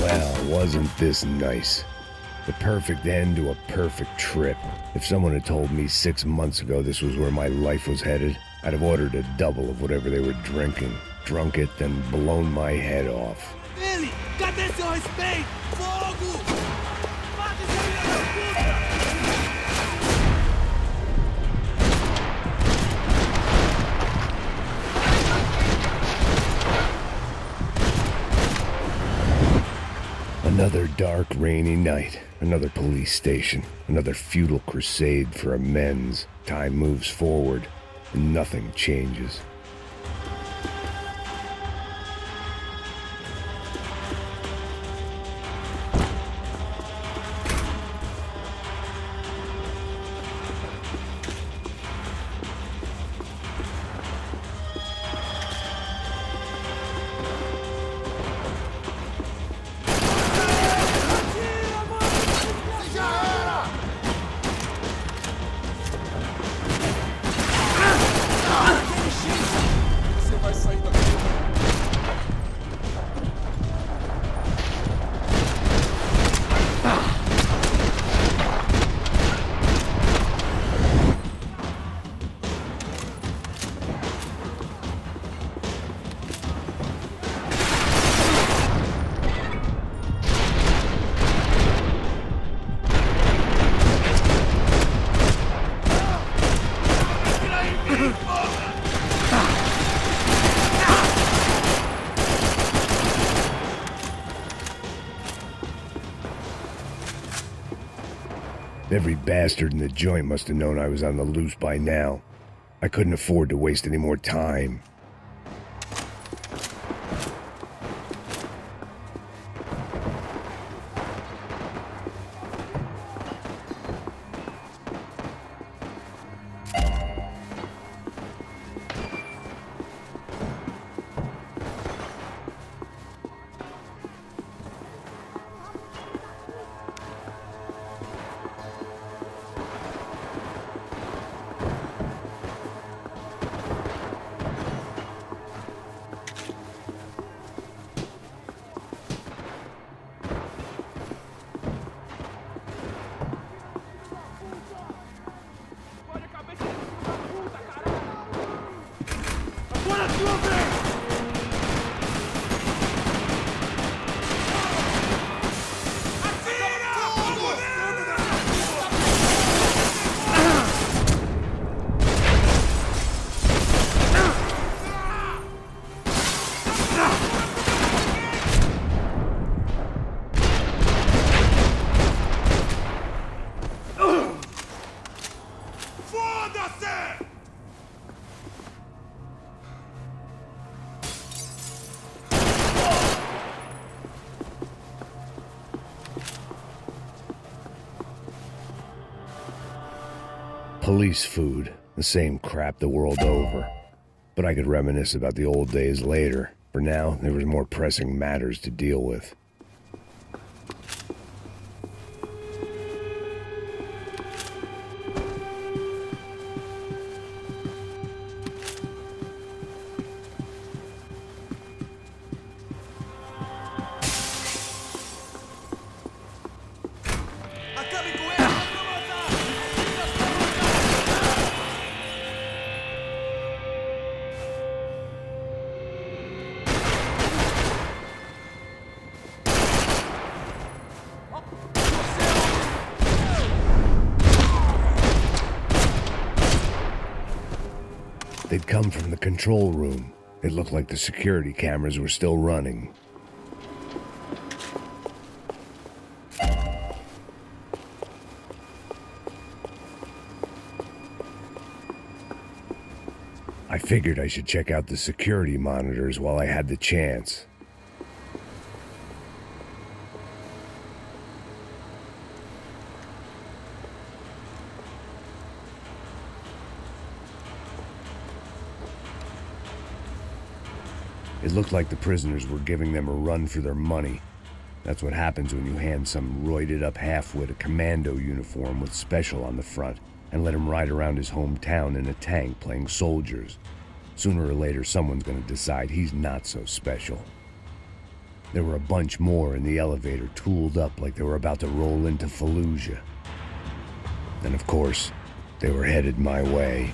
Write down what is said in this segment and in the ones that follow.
Well, wasn't this nice? The perfect end to a perfect trip. If someone had told me 6 months ago this was where my life was headed, I'd have ordered a double of whatever they were drinking, drunk it, then blown my head off. Billy, cadê seu respeito? Fogo! Mate seu filho da puta! Another dark, rainy night. Another police station. Another futile crusade for amends. Time moves forward. And nothing changes. Every bastard in the joint must have known I was on the loose by now. I couldn't afford to waste any more time. Police food, the same crap the world over. But I could reminisce about the old days later. For now, there was more pressing matters to deal with. They'd come from the control room. It looked like the security cameras were still running. I figured I should check out the security monitors while I had the chance. It looked like the prisoners were giving them a run for their money. That's what happens when you hand some roided-up halfwit a commando uniform with special on the front and let him ride around his hometown in a tank playing soldiers. Sooner or later, someone's going to decide he's not so special. There were a bunch more in the elevator, tooled up like they were about to roll into Fallujah. And of course, they were headed my way.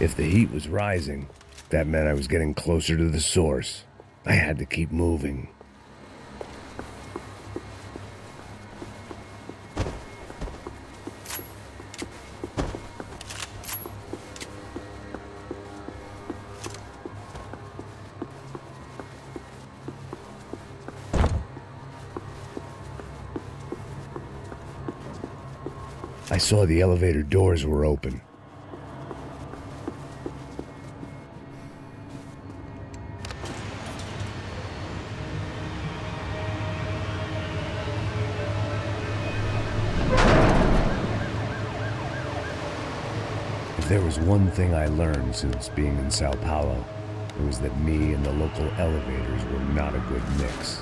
If the heat was rising, that meant I was getting closer to the source. I had to keep moving. I saw the elevator doors were open. There was one thing I learned since being in Sao Paulo. It was that me and the local elevators were not a good mix.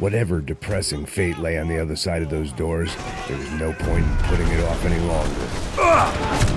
Whatever depressing fate lay on the other side of those doors, there was no point in putting it off any longer.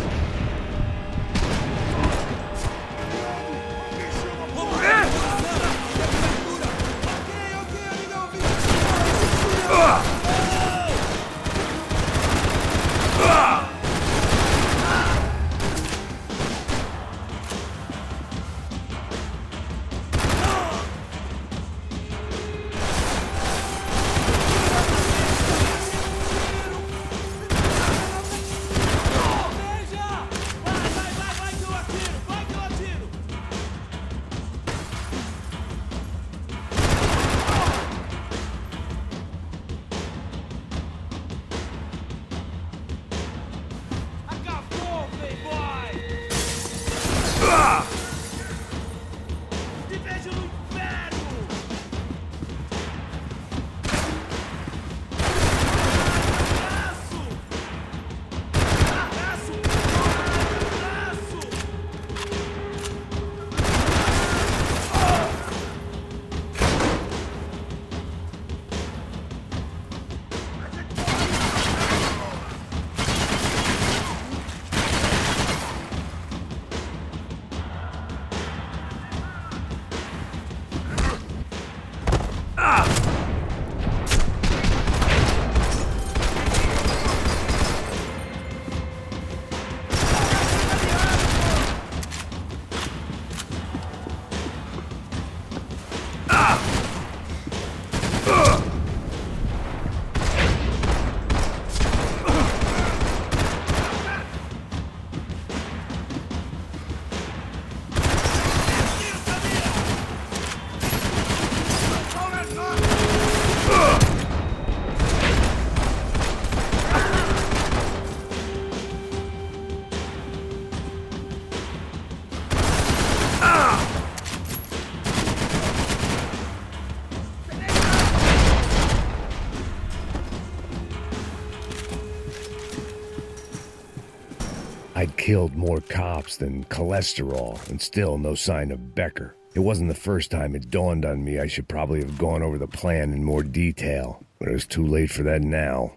killed more cops than cholesterol, and still no sign of Becker. It wasn't the first time it dawned on me I should probably have gone over the plan in more detail, but it was too late for that now.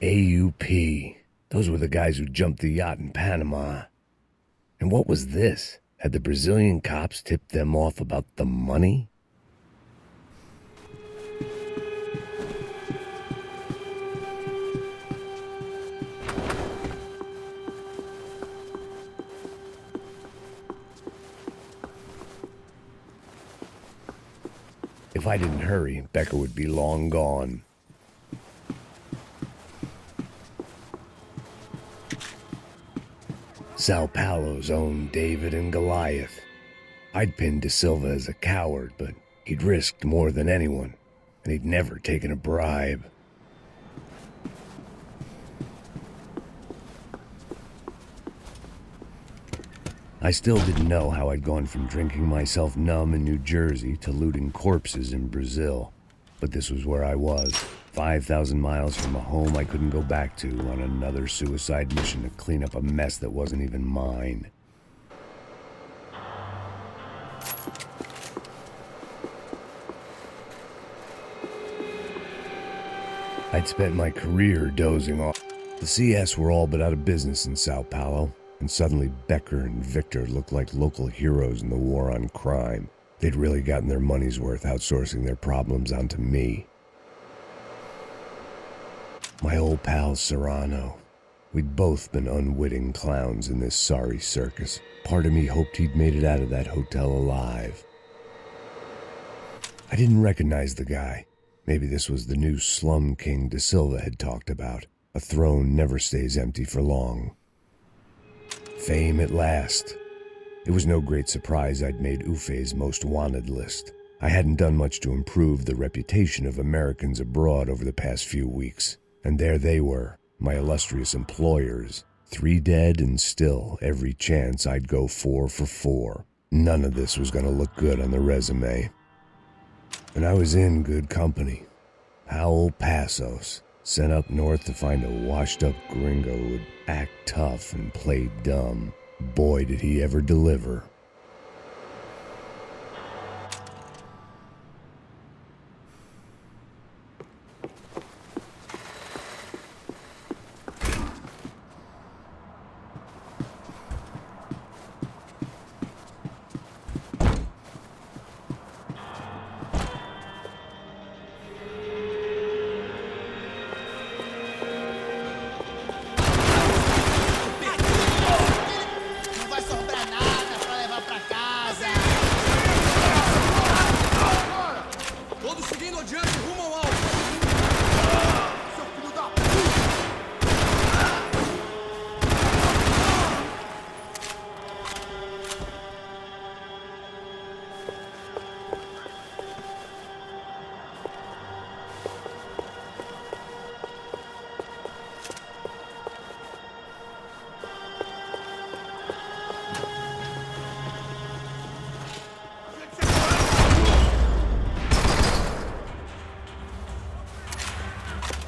AUP. Those were the guys who jumped the yacht in Panama. And what was this? Had the Brazilian cops tipped them off about the money? If I didn't hurry, Becker would be long gone. Sao Paulo's own David and Goliath. I'd pinned Da Silva as a coward, but he'd risked more than anyone, and he'd never taken a bribe. I still didn't know how I'd gone from drinking myself numb in New Jersey to looting corpses in Brazil, but this was where I was, 5,000 miles from a home I couldn't go back to, on another suicide mission to clean up a mess that wasn't even mine. I'd spent my career dozing off. The CS were all but out of business in Sao Paulo, and suddenly Becker and Victor looked like local heroes in the war on crime. They'd really gotten their money's worth outsourcing their problems onto me. My old pal Serrano. We'd both been unwitting clowns in this sorry circus. Part of me hoped he'd made it out of that hotel alive. I didn't recognize the guy. Maybe this was the new slum king Da Silva had talked about. A throne never stays empty for long. Fame at last. It was no great surprise I'd made Ufe's most wanted list. I hadn't done much to improve the reputation of Americans abroad over the past few weeks. And there they were, my illustrious employers, 3 dead and still every chance I'd go 4 for 4. None of this was going to look good on the resume. And I was in good company. Howell Passos, sent up north to find a washed-up gringo who'd act tough and play dumb. Boy, did he ever deliver.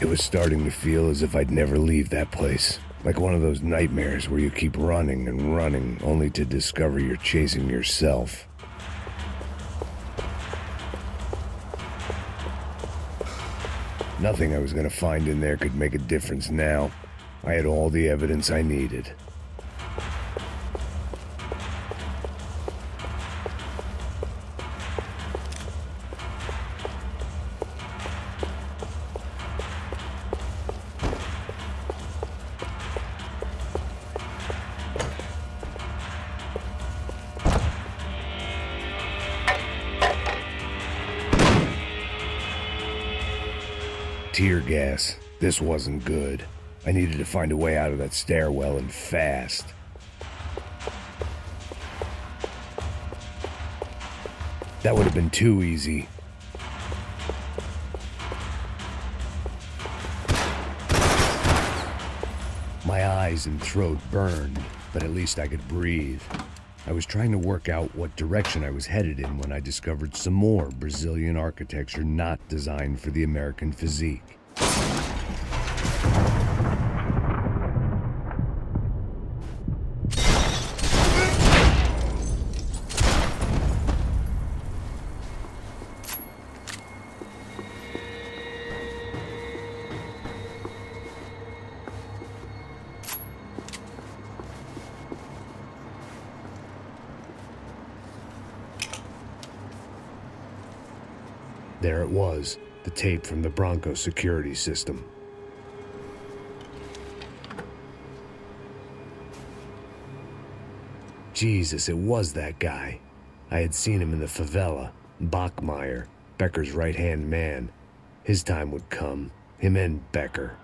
It was starting to feel as if I'd never leave that place. Like one of those nightmares where you keep running and running, only to discover you're chasing yourself. Nothing I was going to find in there could make a difference now. I had all the evidence I needed. Tear gas. This wasn't good. I needed to find a way out of that stairwell, and fast. That would have been too easy. My eyes and throat burned. but at least I could breathe. I was trying to work out what direction I was headed in when I discovered some more Brazilian architecture not designed for the American physique. There it was, the tape from the Bronco security system. Jesus, it was that guy. I had seen him in the favela, Bachmeyer, Becker's right-hand man. His time would come, him and Becker.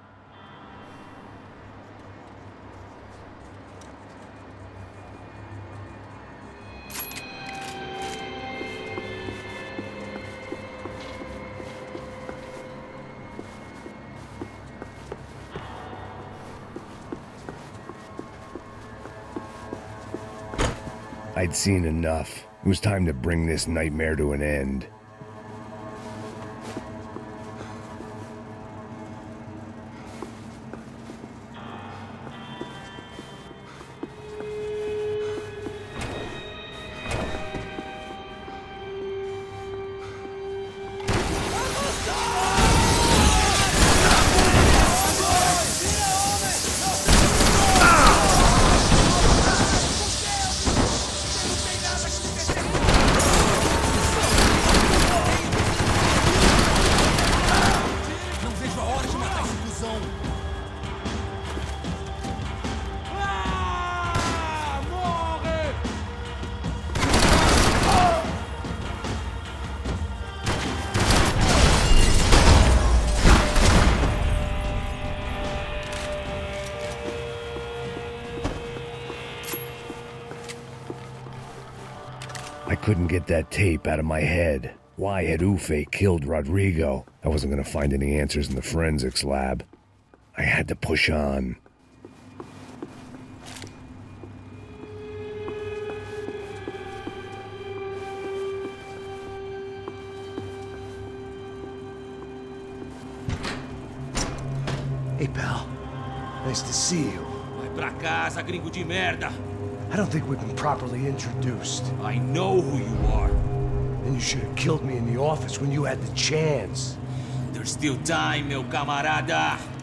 I'd seen enough. It was time to bring this nightmare to an end. I couldn't get that tape out of my head. Why had Ufe killed Rodrigo? I wasn't going to find any answers in the forensics lab. I had to push on. Hey, pal. Nice to see you. Vai pra casa, gringo de merda. I don't think we've been properly introduced. I know who you are. Then you should have killed me in the office when you had the chance. There's still time, meu camarada.